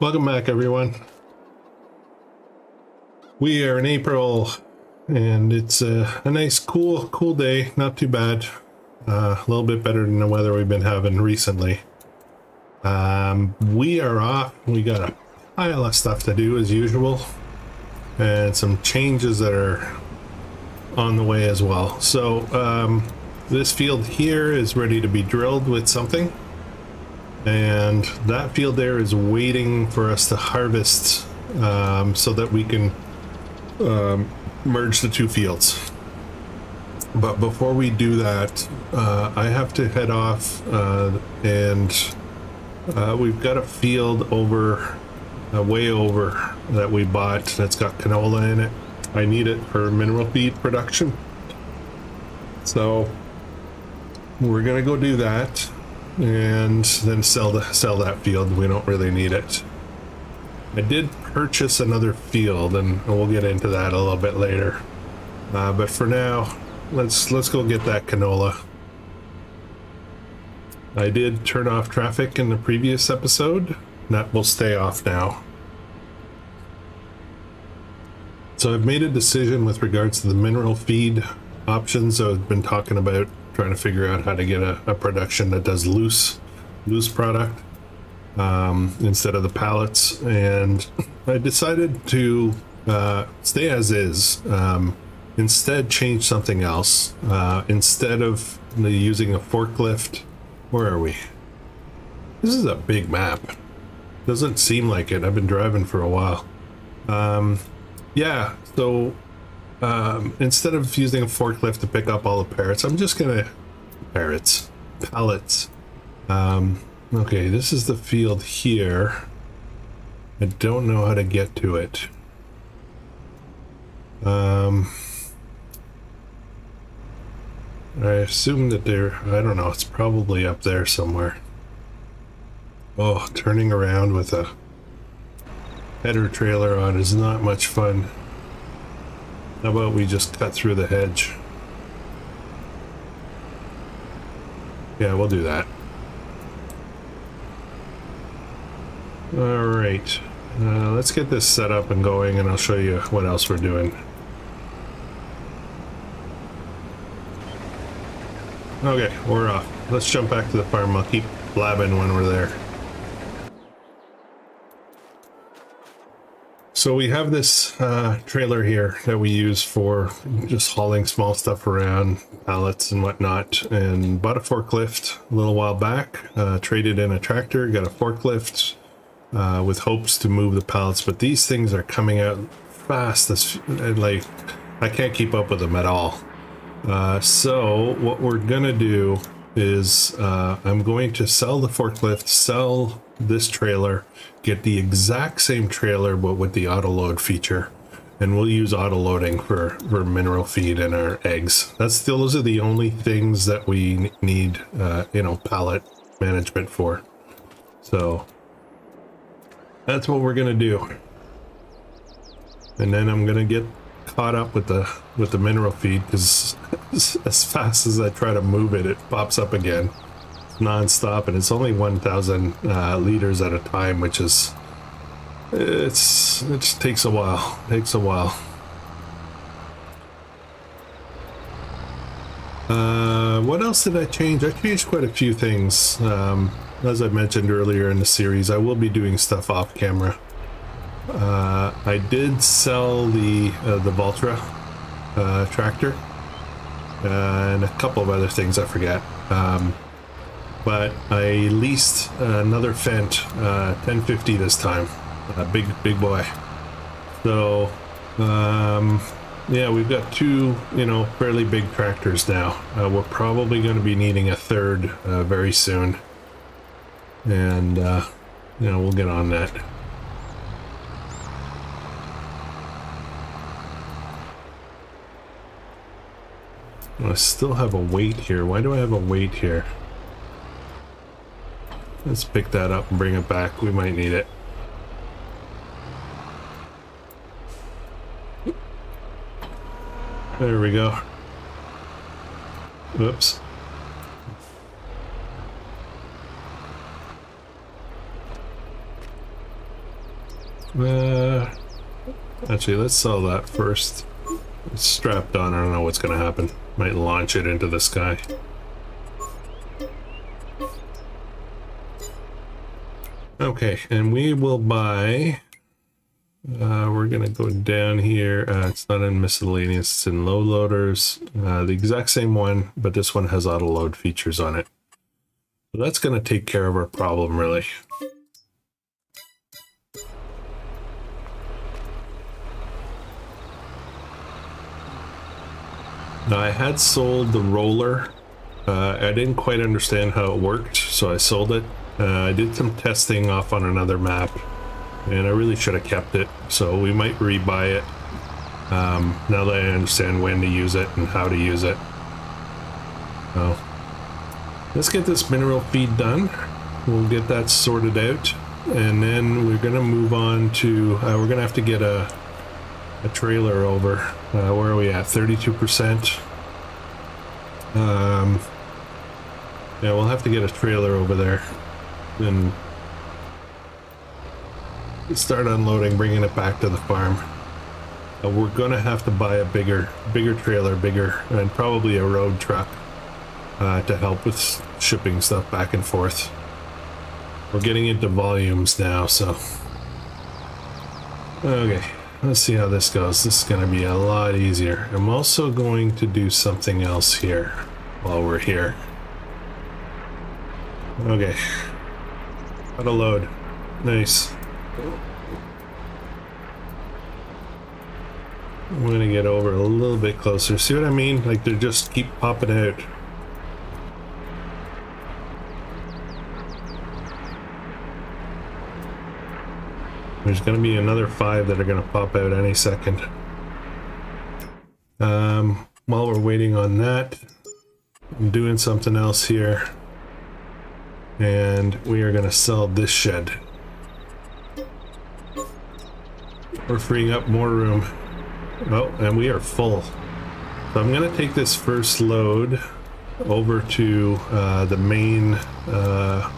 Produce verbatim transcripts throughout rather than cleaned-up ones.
Welcome back, everyone. We are in April, and it's a, a nice, cool, cool day. Not too bad. Uh, a little bit better than the weather we've been having recently. Um, we are off. We got a pile of stuff to do, as usual, and some changes that are on the way as well. So, um, this field here is ready to be drilled with something. And that field there is waiting for us to harvest um, so that we can um, merge the two fields. But before we do that, uh, I have to head off uh, and uh, we've got a field over, uh, way over, that we bought that's got canola in it. I need it for mineral feed production. So we're gonna go do that. And then sell the sell that field. We don't really need it. I did purchase another field, and we'll get into that a little bit later. Uh, but for now, let's let's go get that canola. I did turn off traffic in the previous episode. That will stay off now. So I've made a decision with regards to the mineral feed options I've been talking about. Trying to figure out how to get a, a production that does loose loose product um, instead of the pallets, and I decided to uh, stay as is, um, instead change something else. Uh, instead of the, using a forklift, where are we? This is a big map. Doesn't seem like it. I've been driving for a while. Um, yeah, so Um, instead of using a forklift to pick up all the parrots, I'm just gonna parrots pallets. Um, okay, this is the field here. I don't know how to get to it. Um, I assume that they're, I don't know, it's probably up there somewhere. Oh, turning around with a header trailer on is not much fun. How about we just cut through the hedge? Yeah, we'll do that. All right, uh, let's get this set up and going, and I'll show you what else we're doing. Okay, we're off. Let's jump back to the farm. I'll keep blabbing when we're there. So we have this uh, trailer here that we use for just hauling small stuff around, pallets and whatnot, and bought a forklift a little while back, uh, traded in a tractor, got a forklift uh, with hopes to move the pallets, but these things are coming out fast, this, and like, I can't keep up with them at all. Uh, so what we're gonna do is uh, I'm going to sell the forklift, sell this trailer, get the exact same trailer but with the auto load feature, and we'll use auto loading for for mineral feed and our eggs. That's still, those are the only things that we need uh you know, pallet management for. So that's what we're gonna do, and then I'm gonna get caught up with the with the mineral feed, because as fast as I try to move it, it pops up again non-stop, and it's only one thousand uh, liters at a time, which is, it's, it just takes a while, takes a while. Uh, what else did I change? I changed quite a few things. Um, as I mentioned earlier in the series, I will be doing stuff off camera. Uh, I did sell the, uh, the Valtra uh, tractor uh, and a couple of other things I forget. Um, But I leased another Fendt uh, ten fifty this time, a big, big boy. So, um, yeah, we've got two, you know, fairly big tractors now. Uh, we're probably going to be needing a third uh, very soon. And, uh, you know, we'll get on that. I still have a weight here. Why do I have a weight here? Let's pick that up and bring it back. We might need it. There we go. Whoops. Uh, actually, let's sell that first. It's strapped on. I don't know what's going to happen. Might launch it into the sky. Okay, and we will buy... Uh, we're going to go down here. Uh, it's not in miscellaneous, it's in low loaders. Uh, the exact same one, but this one has auto load features on it. So that's going to take care of our problem, really. Now, I had sold the roller. Uh, I didn't quite understand how it worked, so I sold it. Uh, I did some testing off on another map. And I really should have kept it, so we might rebuy it um, now that I understand when to use it and how to use it. So, let's get this mineral feed done. We'll get that sorted out, and then we're going to move on to... Uh, we're going to have to get a, a trailer over. Uh, where are we at? thirty-two percent. Um, yeah, we'll have to get a trailer over there. And... start unloading, bringing it back to the farm. Uh, we're gonna have to buy a bigger bigger trailer, bigger, and probably a road truck uh, to help with shipping stuff back and forth. We're getting into volumes now, so okay, let's see how this goes. This is gonna be a lot easier. I'm also going to do something else here while we're here. Okay, how to load. Nice. I'm gonna get over a little bit closer. See what I mean? Like, they just keep popping out. There's gonna be another five that are gonna pop out any second. Um, while we're waiting on that, I'm doing something else here. And we are gonna sell this shed. We're freeing up more room. Oh, and we are full. So I'm going to take this first load over to uh, the main uh,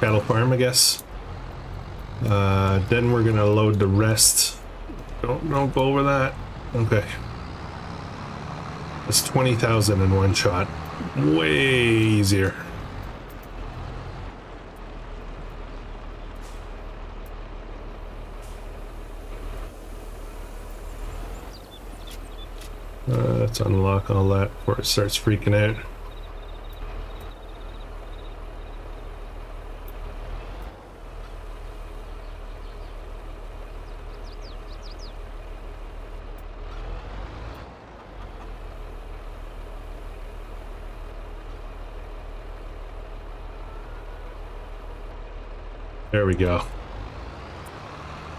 cattle farm, I guess. Uh, then we're going to load the rest. Don't, don't go over that. Okay. That's twenty thousand in one shot. Way easier. Uh, let's unlock all that before it starts freaking out. There we go.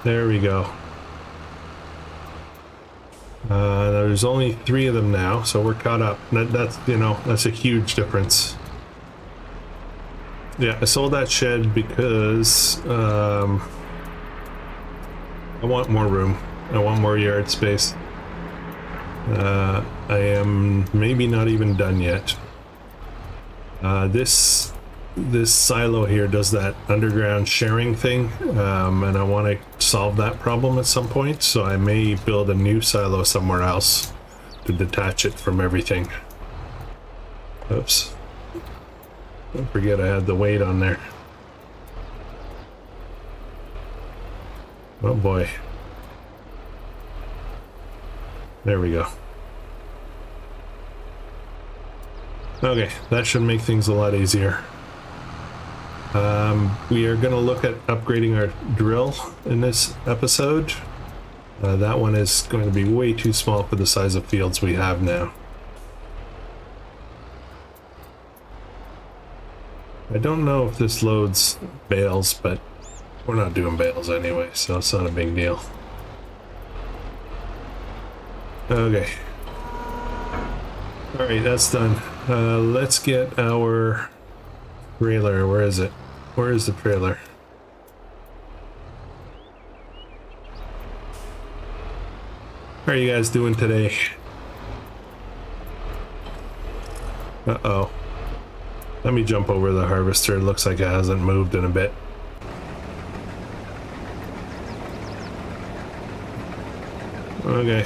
There we go. Uh, there's only three of them now, so we're caught up. That, that's, you know, that's a huge difference. Yeah, I sold that shed because um, I want more room. I want more yard space. Uh, I am maybe not even done yet. Uh, this this silo here does that underground sharing thing, um, and I want to solve that problem at some point, so I may build a new silo somewhere else to detach it from everything. Oops, don't forget I had the weight on there. Oh boy, there we go. Okay, that should make things a lot easier. Um, we are going to look at upgrading our drill in this episode. Uh, that one is going to be way too small for the size of fields we have now. I don't know if this loads bales, but we're not doing bales anyway, so it's not a big deal. Okay. Alright, that's done. Uh, let's get our trailer. Where is it? Where is the trailer? How are you guys doing today? Uh-oh. Let me jump over the harvester. It looks like it hasn't moved in a bit. Okay.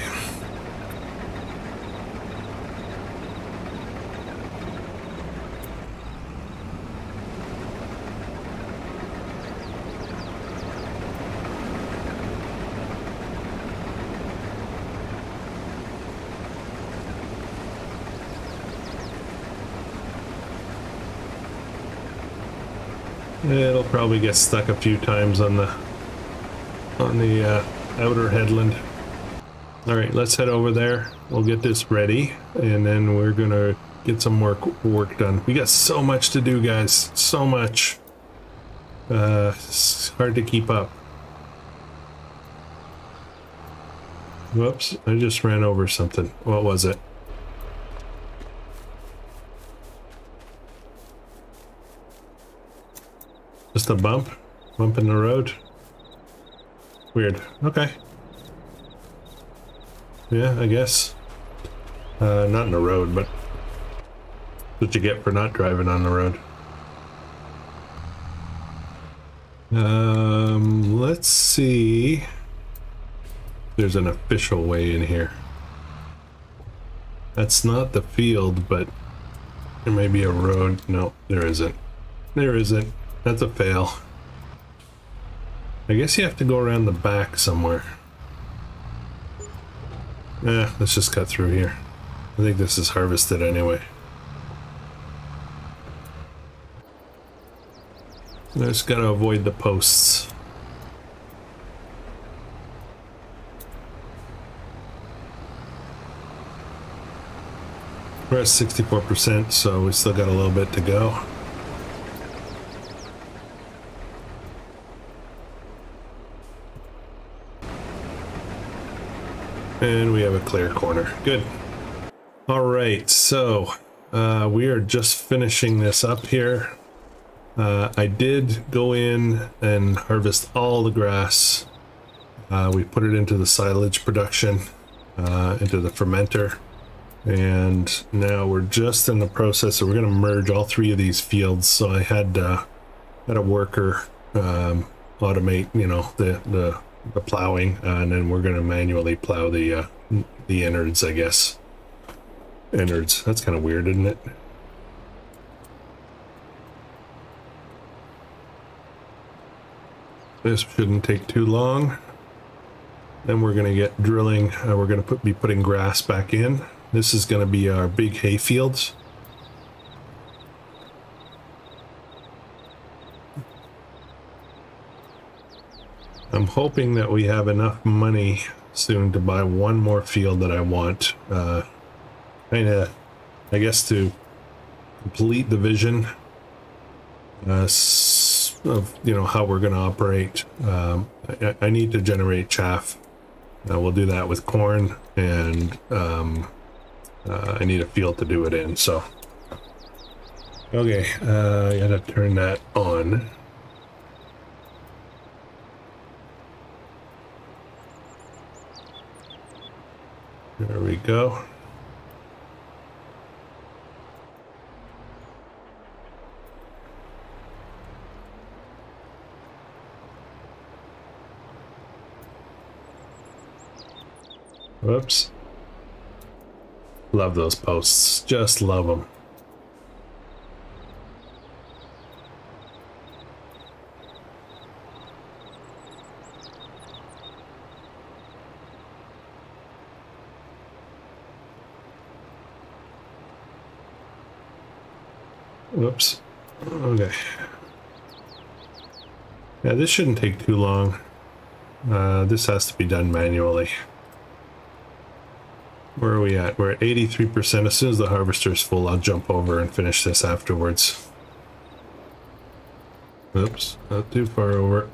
It'll probably get stuck a few times on the on the uh, outer headland. All right, let's head over there. We'll get this ready, and then we're gonna get some work work done. We got so much to do, guys. So much. Uh, it's hard to keep up. Whoops! I just ran over something. What was it? Just a bump? Bump in the road? Weird. Okay. Yeah, I guess. Uh, not in the road, but what you get for not driving on the road. Um, let's see if there's an official way in here. That's not the field, but there may be a road. No, there isn't. There isn't. That's a fail. I guess you have to go around the back somewhere. Eh, let's just cut through here. I think this is harvested anyway. I just gotta avoid the posts. We're at sixty-four percent, so we still got a little bit to go. And we have a clear corner. Good. All right, so uh, we are just finishing this up here. Uh, I did go in and harvest all the grass. Uh, we put it into the silage production, uh, into the fermenter. And now we're just in the process. So we're going to merge all three of these fields. So I had, uh, had a worker um, automate, you know, the... the the plowing, uh, and then we're going to manually plow the uh, the innards, I guess. Innards. That's kind of weird, isn't it? This shouldn't take too long. Then we're going to get drilling. Uh, we're going to put, be putting grass back in. This is going to be our big hay fields. I'm hoping that we have enough money soon to buy one more field that I want. Uh, kind of, I guess, to complete the vision uh, of, you know, how we're going to operate. Um, I, I need to generate chaff. Uh, we'll do that with corn, and um, uh, I need a field to do it in. So, okay, uh, I gotta turn that on. There we go. Whoops. Love those posts. Just love them. Whoops. Okay. Yeah, this shouldn't take too long. Uh, this has to be done manually. Where are we at? We're at eighty-three percent. As soon as the harvester is full, I'll jump over and finish this afterwards. Oops, not too far over.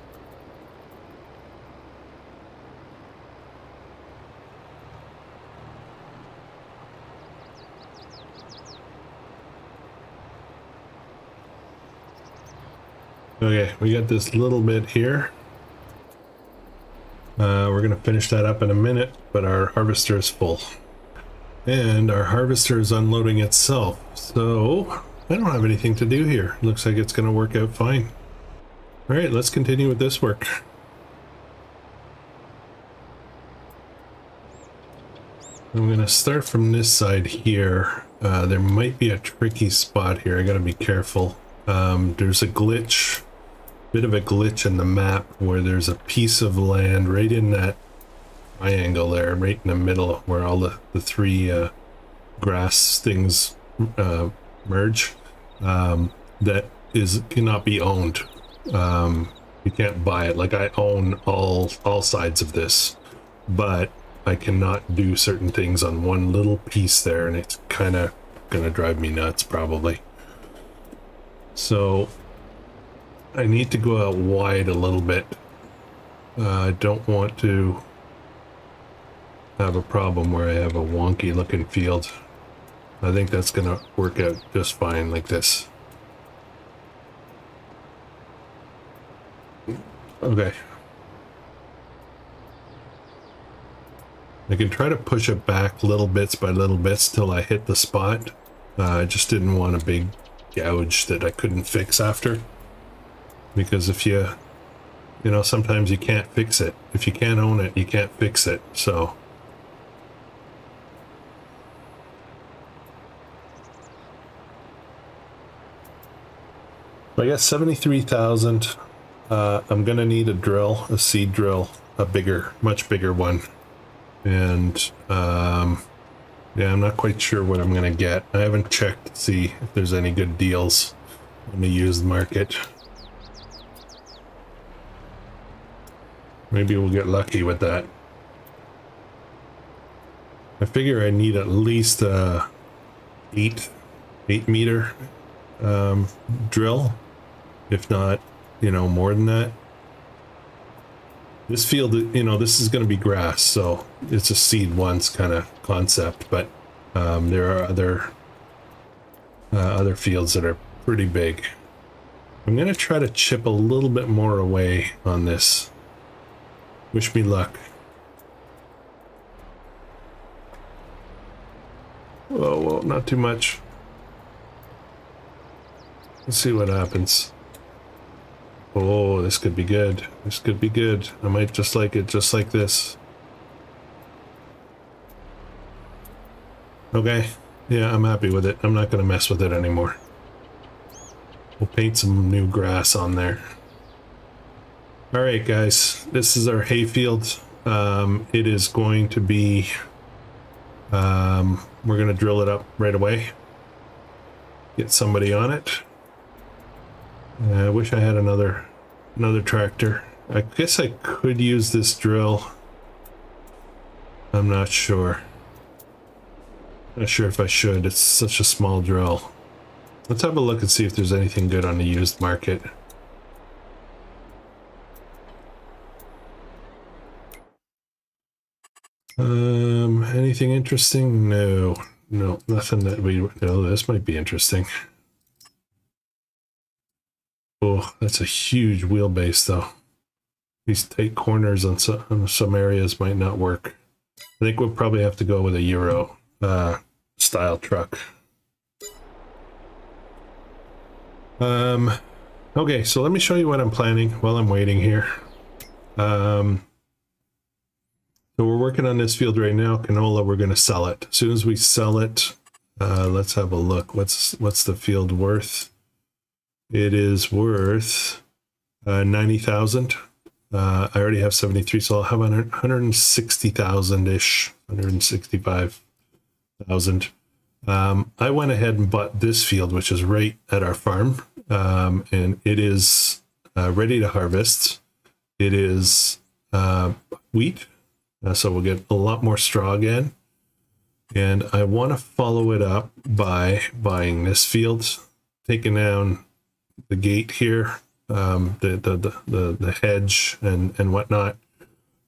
Okay, we got this little bit here. Uh, we're gonna finish that up in a minute, but our harvester is full. And our harvester is unloading itself, so I don't have anything to do here. Looks like it's gonna work out fine. All right, let's continue with this work. I'm gonna start from this side here. Uh, there might be a tricky spot here. I gotta be careful. Um, there's a glitch, bit of a glitch in the map where there's a piece of land right in that triangle there, right in the middle where all the, the three uh, grass things uh, merge, um, that is cannot be owned. Um, you can't buy it. Like, I own all, all sides of this, but I cannot do certain things on one little piece there, and it's kind of gonna drive me nuts probably. So I need to go out wide a little bit. Uh, I don't want to have a problem where I have a wonky looking field. I think that's gonna work out just fine like this. Okay. I can try to push it back little bits by little bits till I hit the spot. Uh, I just didn't want a big gouge that I couldn't fix after. Because if you, you know, sometimes you can't fix it. If you can't own it, you can't fix it. So. I got seventy-three thousand. Uh, I'm going to need a drill, a seed drill, a bigger, much bigger one. And um yeah, I'm not quite sure what I'm gonna get. I haven't checked to see if there's any good deals on the used market. Maybe we'll get lucky with that. I figure I need at least a eight eight meter um drill, if not, you know, more than that. This field, you know, this is going to be grass, so it's a seed once kind of concept, but um, there are other uh, other fields that are pretty big. I'm going to try to chip a little bit more away on this. Wish me luck. Whoa, whoa, not too much. Let's see what happens. Oh, this could be good. This could be good. I might just like it just like this. Okay. Yeah, I'm happy with it. I'm not going to mess with it anymore. We'll paint some new grass on there. All right, guys. This is our hayfield. Um, it is going to be... Um, we're going to drill it up right away. Get somebody on it. I wish I had another another tractor. I guess I could use this drill. I'm not sure. Not sure if I should. It's such a small drill. Let's have a look and see if there's anything good on the used market. Um, anything interesting? No. No, nothing that we... No, this might be interesting. Oh, that's a huge wheelbase, though. These tight corners on some, on some areas might not work. I think we'll probably have to go with a Euro uh, style truck. Um, okay, so let me show you what I'm planning while I'm waiting here. Um, so we're working on this field right now. Canola, we're going to sell it. As soon as we sell it, uh, let's have a look. What's, what's the field worth? It is worth uh, ninety thousand. Uh, I already have seventy-three, so I'll have one hundred sixty thousand-ish, one hundred sixty-five thousand. Um, I went ahead and bought this field, which is right at our farm, um, and it is uh, ready to harvest. It is uh, wheat, uh, so we'll get a lot more straw again. And I want to follow it up by buying this field, taking down the gate here, um, the, the, the, the, the hedge and, and whatnot,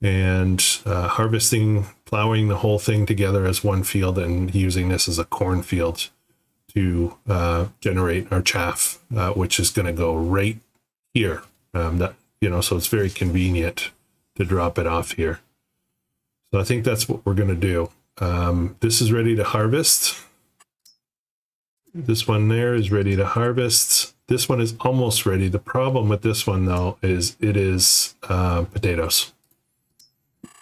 and uh, harvesting, plowing the whole thing together as one field and using this as a cornfield to uh, generate our chaff, uh, which is going to go right here. Um, that, you know, so it's very convenient to drop it off here. So I think that's what we're going to do. Um, this is ready to harvest. This one there is ready to harvest. This one is almost ready. The problem with this one, though, is it is uh, potatoes.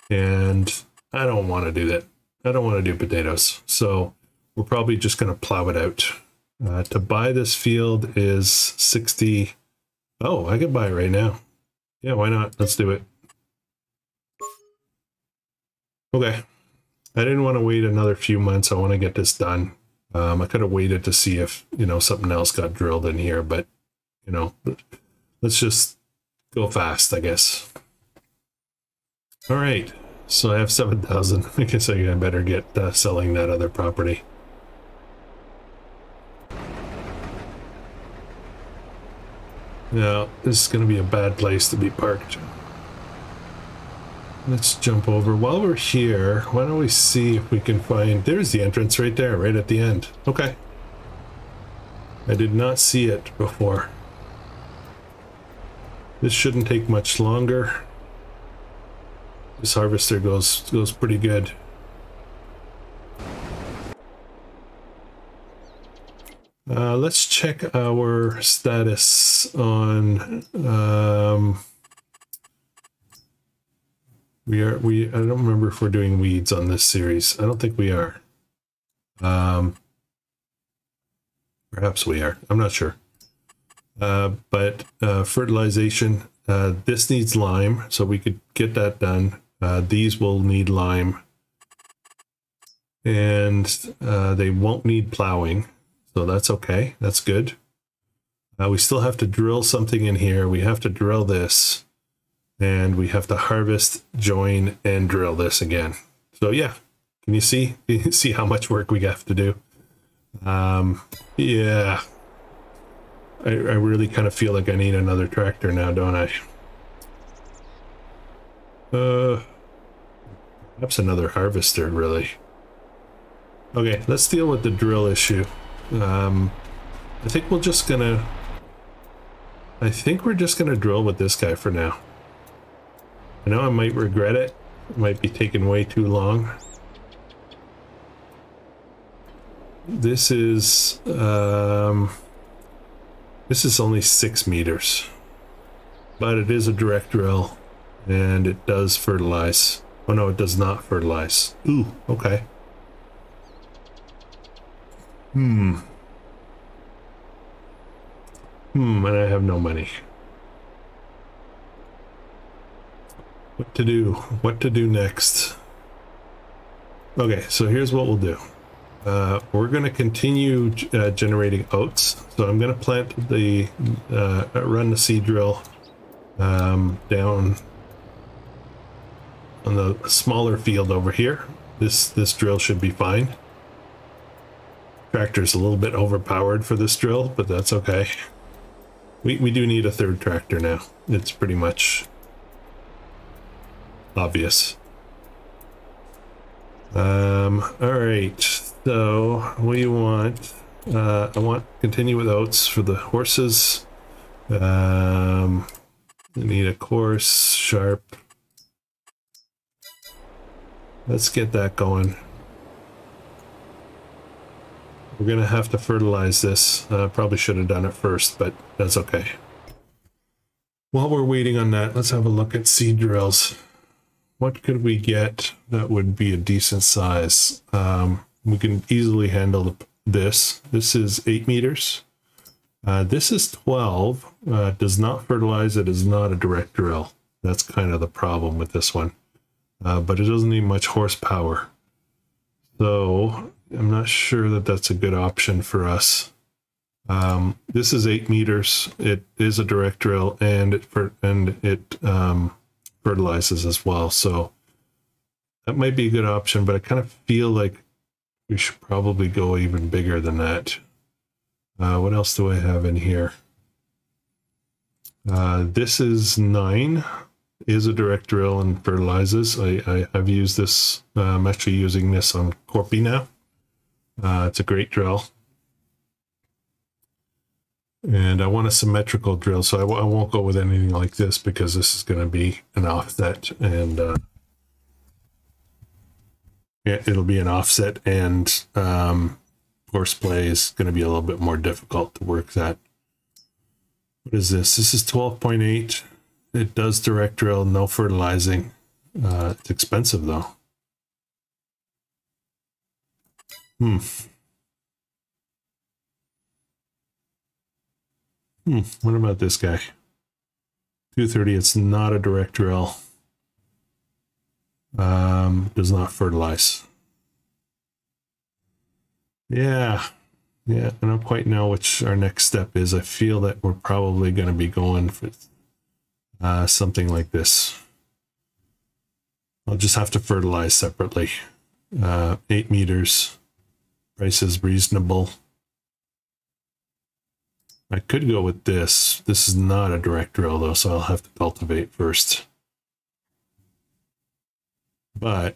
And I don't want to do that. I don't want to do potatoes, so we're probably just going to plow it out. Uh, to buy this field is sixty. Oh, I can buy it right now. Yeah, why not? Let's do it. Okay. I didn't want to wait another few months. I want to get this done. Um, I could have waited to see if, you know, something else got drilled in here, but, you know, let's just go fast, I guess. All right. So I have seven thousand. I guess I better get uh, selling that other property. Now, this is going to be a bad place to be parked. Let's jump over. While we're here, why don't we see if we can find... There's the entrance right there, right at the end. Okay. I did not see it before. This shouldn't take much longer. This harvester goes goes pretty good. Uh, let's check our status on um, we are we I don't remember if we're doing weeds on this series. I don't think we are. Um, perhaps we are. I'm not sure. Uh, but uh, fertilization, uh, this needs lime, so we could get that done. Uh, these will need lime, and uh, they won't need plowing. So that's okay. That's good. Uh, we still have to drill something in here. We have to drill this, and we have to harvest, join, and drill this again. So yeah, can you see? Can you see how much work we have to do? Um, yeah, I, I really kind of feel like I need another tractor now, don't I? Uh, perhaps another harvester, really. Okay, let's deal with the drill issue. Um, I think we're just gonna, I think we're just gonna drill with this guy for now. I know I might regret it. It might be taking way too long. This is, um, this is only six meters, but it is a direct drill and it does fertilize. Oh no, it does not fertilize. Ooh, okay. Hmm. Hmm, and I have no money. What to do? What to do next? Okay, so here's what we'll do. Uh, we're going to continue uh, generating oats. So I'm going to plant the, uh, run the seed drill um, down on the smaller field over here. This, this drill should be fine. Tractor's a little bit overpowered for this drill, but that's okay. We, we do need a third tractor now. It's pretty much obvious. Um, alright, so we want, uh, I want to continue with oats for the horses. Um, we need a coarse, sharp. Let's get that going. We're going to have to fertilize this. Uh, probably should have done it first, but that's okay. While we're waiting on that, let's have a look at seed drills. What could we get that would be a decent size? Um, we can easily handle this. This is eight meters. Uh, this is twelve. Uh, it does not fertilize. It is not a direct drill. That's kind of the problem with this one. Uh, but it doesn't need much horsepower. So... I'm not sure that that's a good option for us. Um, this is eight meters. It is a direct drill, and it and it um, fertilizes as well. So that might be a good option, but I kind of feel like we should probably go even bigger than that. Uh, what else do I have in here? Uh, this is nine. Is a direct drill and fertilizes. I, I I've used this. Uh, I'm actually using this on Corpy now. Uh, it's a great drill, and I want a symmetrical drill, so I, w I won't go with anything like this because this is going to be an offset, and uh, it'll be an offset, and um, Courseplay is going to be a little bit more difficult to work that. What is this? This is twelve point eight. It does direct drill, no fertilizing. Uh, it's expensive though. Hmm. Hmm. What about this guy? two thirty, it's not a direct drill. Um, does not fertilize. Yeah. Yeah, I don't quite know which our next step is. I feel that we're probably going to be going for uh, something like this. I'll just have to fertilize separately. Uh, eight meters. Price is reasonable. I could go with this. This is not a direct drill though, so I'll have to cultivate first. But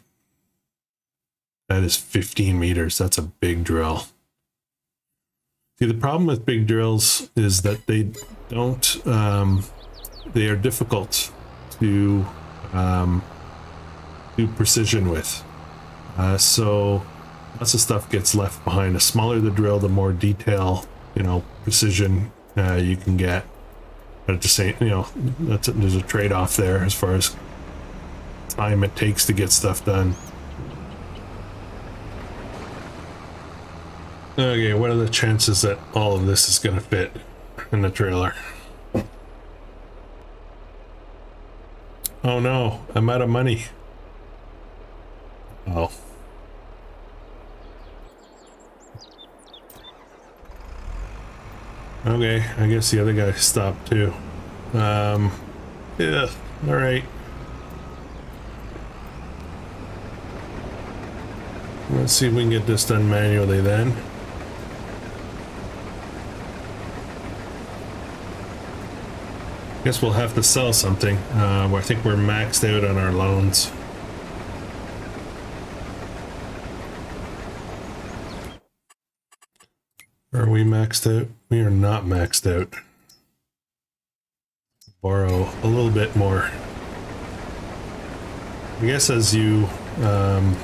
that is fifteen meters. That's a big drill. See, the problem with big drills is that they don't, um, they are difficult to um, do precision with. Uh, so lots of stuff gets left behind. The smaller the drill, the more detail, you know, precision uh, you can get. But at the same, you know, that's a, there's a trade-off there as far as time it takes to get stuff done. Okay, what are the chances that all of this is going to fit in the trailer? Oh no, I'm out of money. Oh. Okay, I guess the other guy stopped too. Um, yeah, all right. Let's see if we can get this done manually then. Guess we'll have to sell something. Uh, I think we're maxed out on our loans. Are we maxed out? We are not maxed out. Borrow a little bit more. I guess as you um,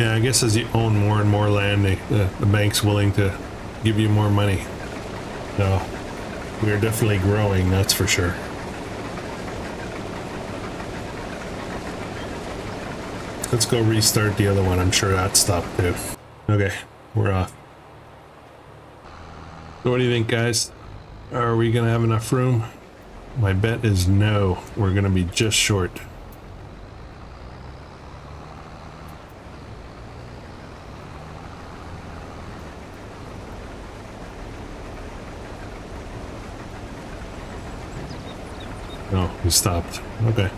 yeah, I guess as you own more and more land, they, uh, the bank's willing to give you more money. So we're definitely growing, that's for sure. Let's go restart the other one. I'm sure that stopped too. Okay, we're off. So what do you think, guys? Are we gonna have enough room? My bet is no. We're gonna be just short. No, he stopped. Okay.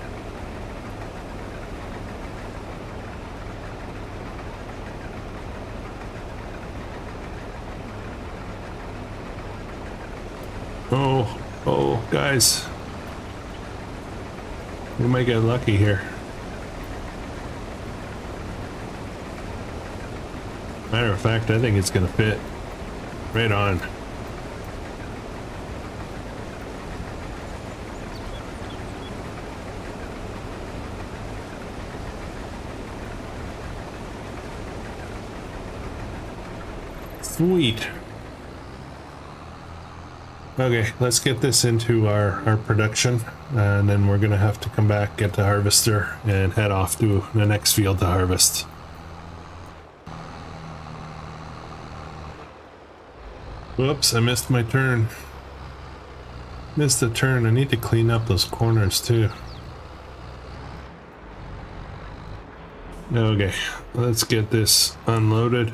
Oh, oh, guys. We might get lucky here. Matter of fact, I think it's gonna fit. Right on. Sweet. Okay, let's get this into our, our production, and then we're gonna have to come back, get the harvester, and head off to the next field to harvest. Whoops, I missed my turn. Missed the turn. I need to clean up those corners too. Okay, let's get this unloaded.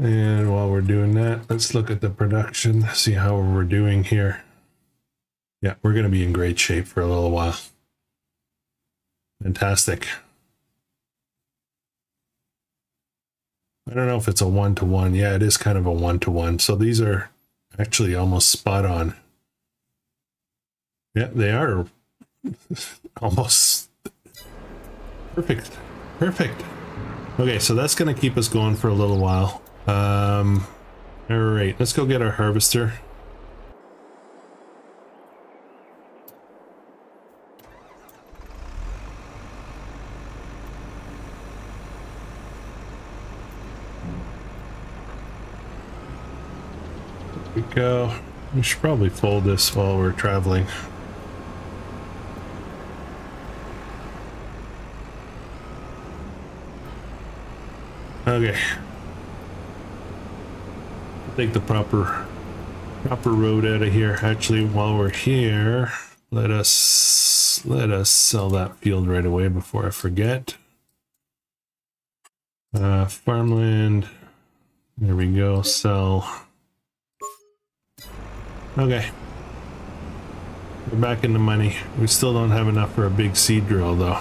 And while we're doing that, let's look at the production, see how we're doing here. Yeah, we're going to be in great shape for a little while. Fantastic. I don't know if it's a one-to-one. Yeah, it is kind of a one-to-one. So these are actually almost spot on. Yeah, they are almost perfect. Perfect. Okay, so that's going to keep us going for a little while. Um, all right, let's go get our harvester. There we go. We should probably fold this while we're traveling. Okay. Take the proper proper road out of here. Actually, while we're here, let us let us sell that field right away before I forget. Uh, farmland. There we go. Sell. Okay. We're back in the money. We still don't have enough for a big seed drill though.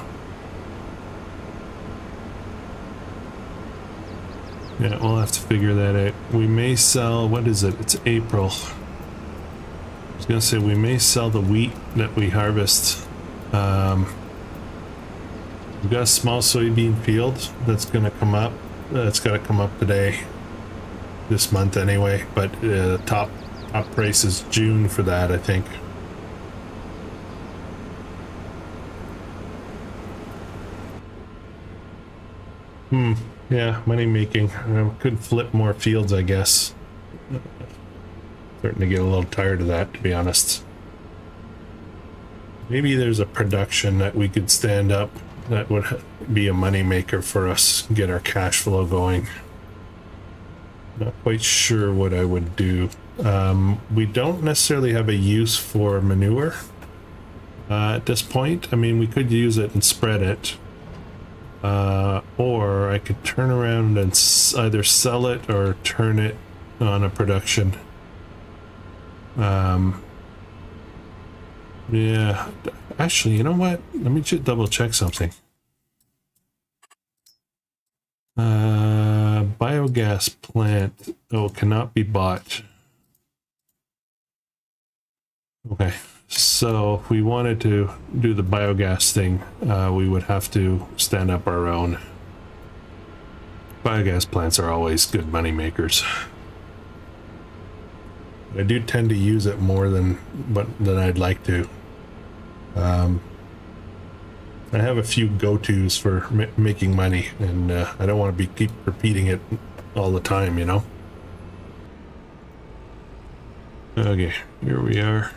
Yeah, we'll have to figure that out. We may sell, what is it? It's April. I was gonna say we may sell the wheat that we harvest. Um, we've got a small soybean field that's gonna come up. That's gotta come up today. This month anyway, but uh, top, top price is June for that, I think. Hmm. Yeah, money making. I could flip more fields, I guess. Starting to get a little tired of that, to be honest. Maybe there's a production that we could stand up that would be a money maker for us, get our cash flow going. Not quite sure what I would do. Um, we don't necessarily have a use for manure uh, at this point. I mean, we could use it and spread it. Uh, or I could turn around and s either sell it or turn it on a production. Um, yeah, actually, you know what? Let me just double check something. Uh, biogas plant. Oh, cannot be bought. Okay. So if we wanted to do the biogas thing, uh, we would have to stand up our own. Biogas plants are always good money makers. I do tend to use it more than but than I'd like to. Um, I have a few go-tos for m making money, and uh, I don't want to be keep repeating it all the time, you know. Okay, here we are.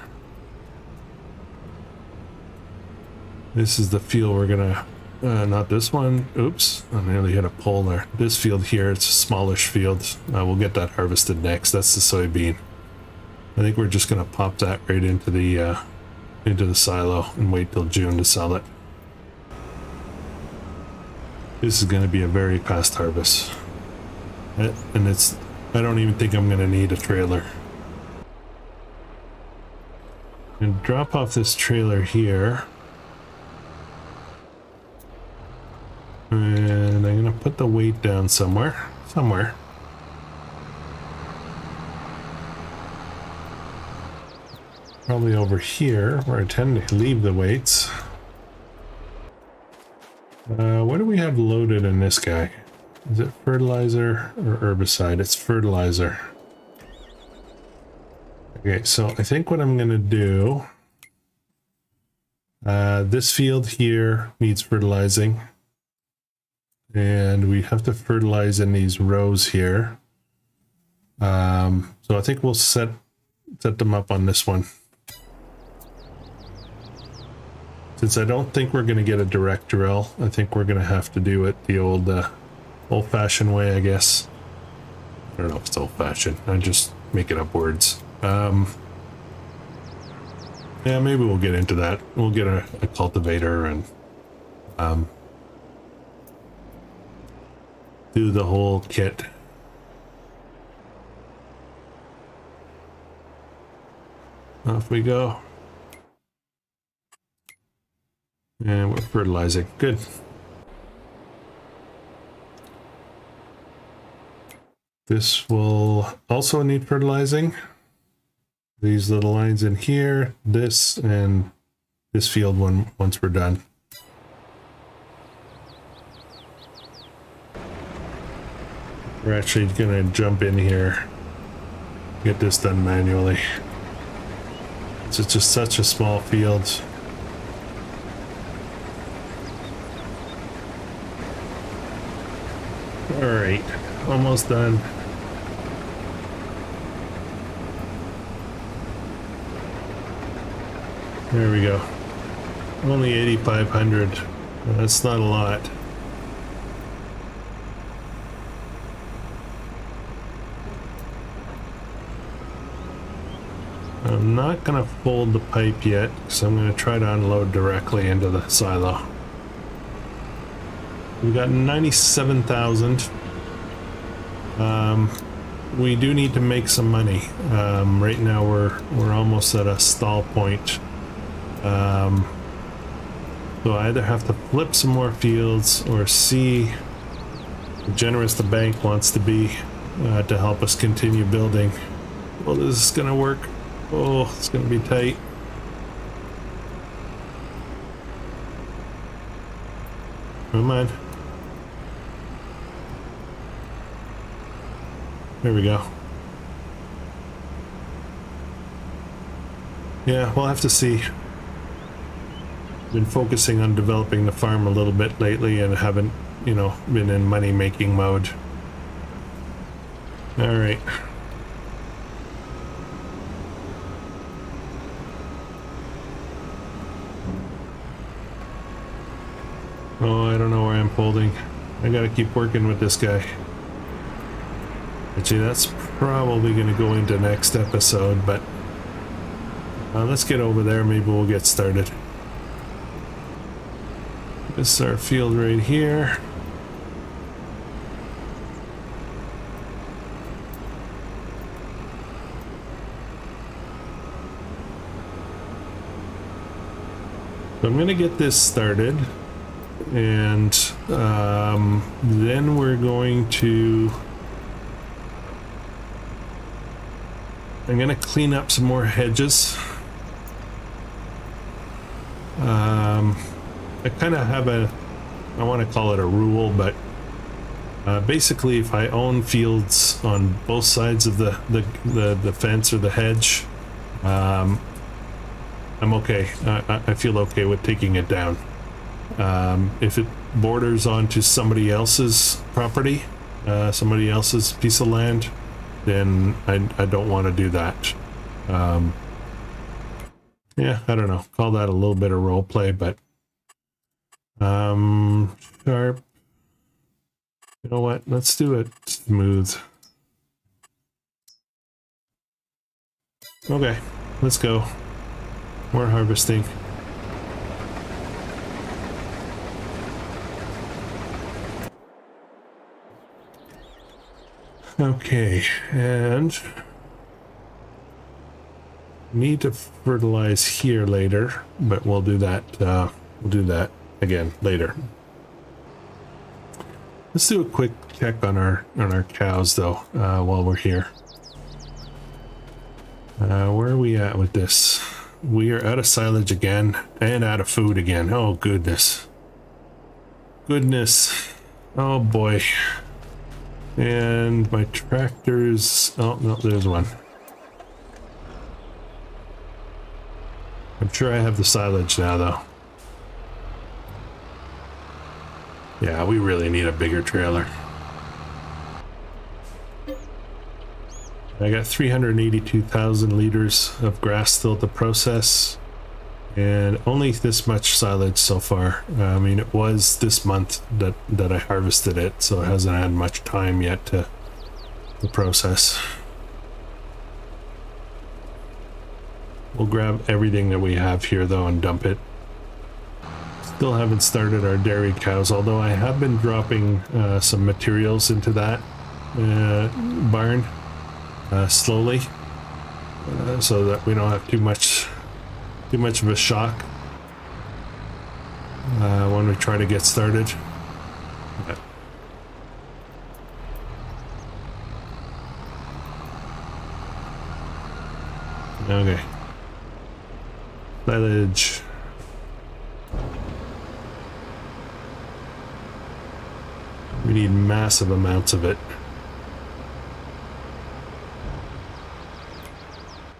This is the field we're gonna, uh, not this one, oops, I nearly hit a pole there. This field here, it's a smallish field. Uh, we'll get that harvested next. That's the soybean. I think we're just gonna pop that right into the, uh, into the silo and wait till June to sell it. This is gonna be a very fast harvest. And it's, I don't even think I'm gonna need a trailer. And drop off this trailer here. And I'm gonna put the weight down somewhere, somewhere. Probably over here, where I tend to leave the weights. Uh, what do we have loaded in this guy? Is it fertilizer or herbicide? It's fertilizer. Okay, so I think what I'm gonna do, uh, this field here needs fertilizing. And we have to fertilize in these rows here. Um, so I think we'll set set them up on this one. Since I don't think we're going to get a direct drill, I think we're going to have to do it the old uh, old-fashioned way, I guess. I don't know if it's old-fashioned. I'm just making up words. Um, yeah, maybe we'll get into that. We'll get a, a cultivator and... Um, do the whole kit. Off we go. And we're fertilizing. Good. This will also need fertilizing. These little lines in here, this and this field one once we're done. We're actually gonna jump in here, get this done manually. It's just such a small field. All right, almost done. There we go. Only eighty-five hundred. That's not a lot. I'm not going to fold the pipe yet, because I'm going to try to unload directly into the silo. We've got ninety-seven thousand. Um, we do need to make some money. Um, right now we're we're almost at a stall point. Um, so I either have to flip some more fields or see how generous the bank wants to be uh, to help us continue building. Well, this is gonna work. Oh, it's gonna be tight. Never mind. There we go. Yeah, we'll have to see. Been focusing on developing the farm a little bit lately and haven't, you know, been in money-making mode. All right. Oh, I don't know where I'm folding. I gotta keep working with this guy. But see, that's probably gonna go into next episode, but uh, let's get over there, maybe we'll get started. This is our field right here. So I'm gonna get this started. And um, then we're going to, I'm going to clean up some more hedges. Um, I kind of have a, I want to call it a rule, but uh, basically if I own fields on both sides of the, the, the, the fence or the hedge, um, I'm okay. I, I feel okay with taking it down. Um, if it borders onto somebody else's property, uh, somebody else's piece of land, then I, I don't want to do that. Um, yeah, I don't know. Call that a little bit of role play, but um, sharp. You know what? Let's do it smooth. Okay, let's go. More harvesting. Okay, and need to fertilize here later, but we'll do that. Uh, we'll do that again later. Let's do a quick check on our on our cows though uh, while we're here. Uh, where are we at with this? We are out of silage again and out of food again. Oh goodness, goodness, oh boy. And my tractors, oh no, there's one. I'm sure I have the silage now though. Yeah, we really need a bigger trailer. I got three hundred eighty-two thousand liters of grass still to process and only this much silage so far. I mean, it was this month that that I harvested it, so it hasn't had much time yet to, to process. We'll grab everything that we have here though and dump it. Still haven't started our dairy cows, although I have been dropping uh, some materials into that uh, barn uh, slowly uh, so that we don't have too much Too much of a shock uh, when we try to get started. Okay. Okay. Silage. We need massive amounts of it.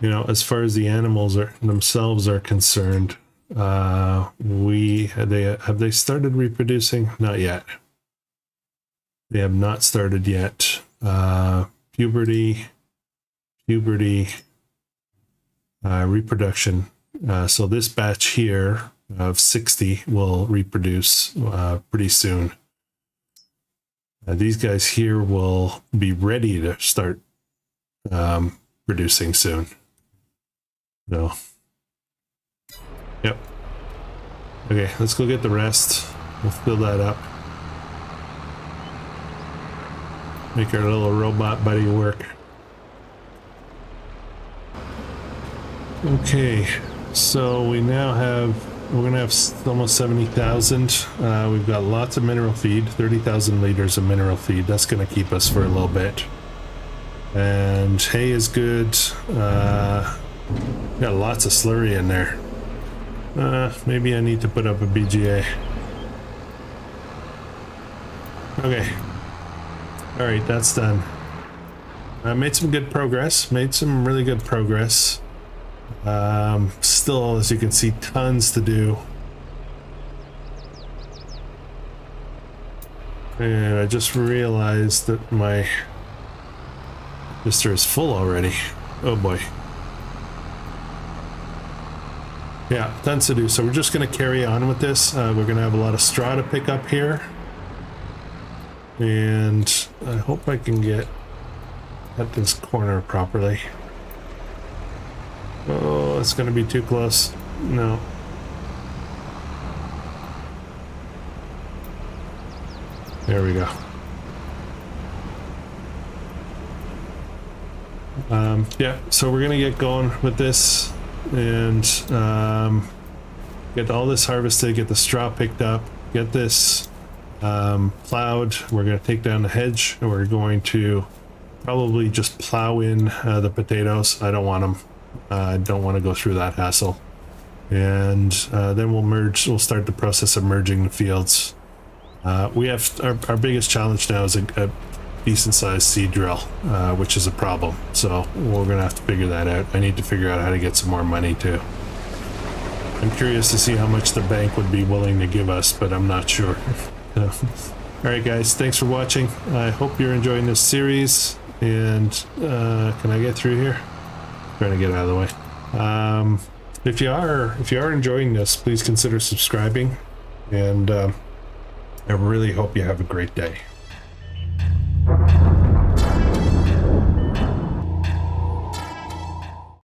You know, as far as the animals are themselves are concerned, uh, we they have they started reproducing? Not yet. They have not started yet. Uh, puberty, puberty, uh, reproduction. Uh, so this batch here of sixty will reproduce uh, pretty soon. Uh, these guys here will be ready to start um, producing soon. No. Yep. Okay, let's go get the rest. We'll fill that up. Make our little robot buddy work. Okay, so we now have, we're gonna have almost seventy thousand. Uh, we've got lots of mineral feed, thirty thousand liters of mineral feed. That's gonna keep us for a little bit. And hay is good. Uh, got lots of slurry in there. Uh, maybe I need to put up a B G A. Okay. All right, that's done. I made some good progress, made some really good progress. Um, still, as you can see, tons to do. And I just realized that my mister is full already. Oh boy. Yeah, tons to do. So we're just going to carry on with this. Uh, we're going to have a lot of straw to pick up here. And I hope I can get at this corner properly. Oh, it's going to be too close. No. There we go. Um, yeah, so we're going to get going with this and um, get all this harvested, get the straw picked up, get this um, plowed. We're going to take down the hedge and we're going to probably just plow in uh, the potatoes. I don't want them. I uh, don't want to go through that hassle. And uh, then we'll merge, we'll start the process of merging the fields. Uh, we have, our, our biggest challenge now is a, a decent sized seed drill, uh, which is a problem. So we're going to have to figure that out. I need to figure out how to get some more money too. I'm curious to see how much the bank would be willing to give us, but I'm not sure. All right, guys, thanks for watching. I hope you're enjoying this series. And uh, can I get through here? Trying to get out of the way. Um, if you are, if you are enjoying this, please consider subscribing, and um, I really hope you have a great day.